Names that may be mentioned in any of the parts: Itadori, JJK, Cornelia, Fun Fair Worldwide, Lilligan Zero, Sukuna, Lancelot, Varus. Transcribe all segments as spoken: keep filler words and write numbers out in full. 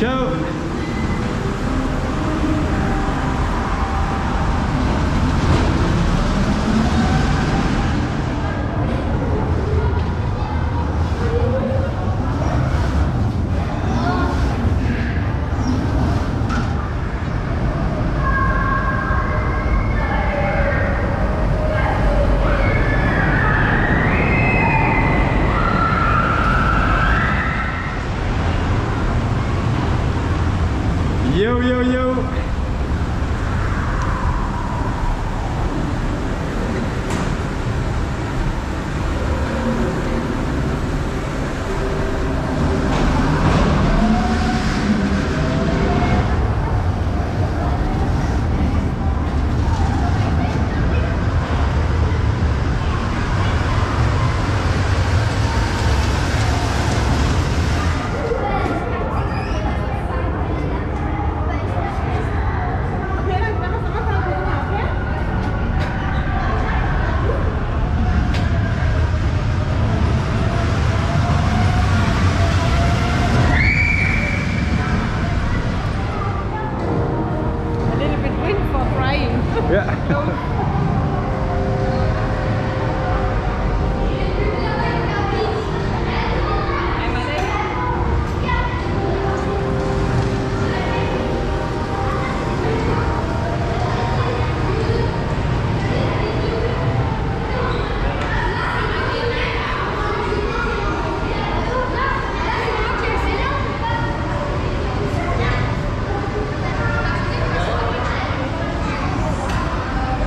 Joe. Yo, yo, yo.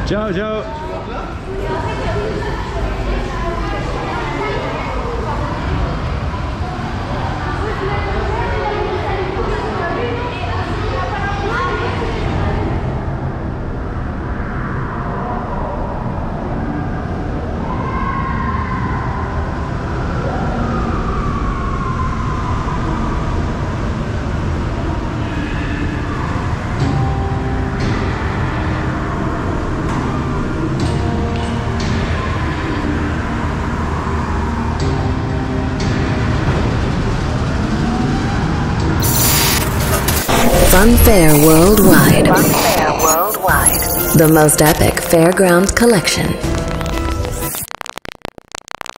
Jojo. Fun Fair Worldwide. Fun Fair Worldwide. The most epic fairground collection.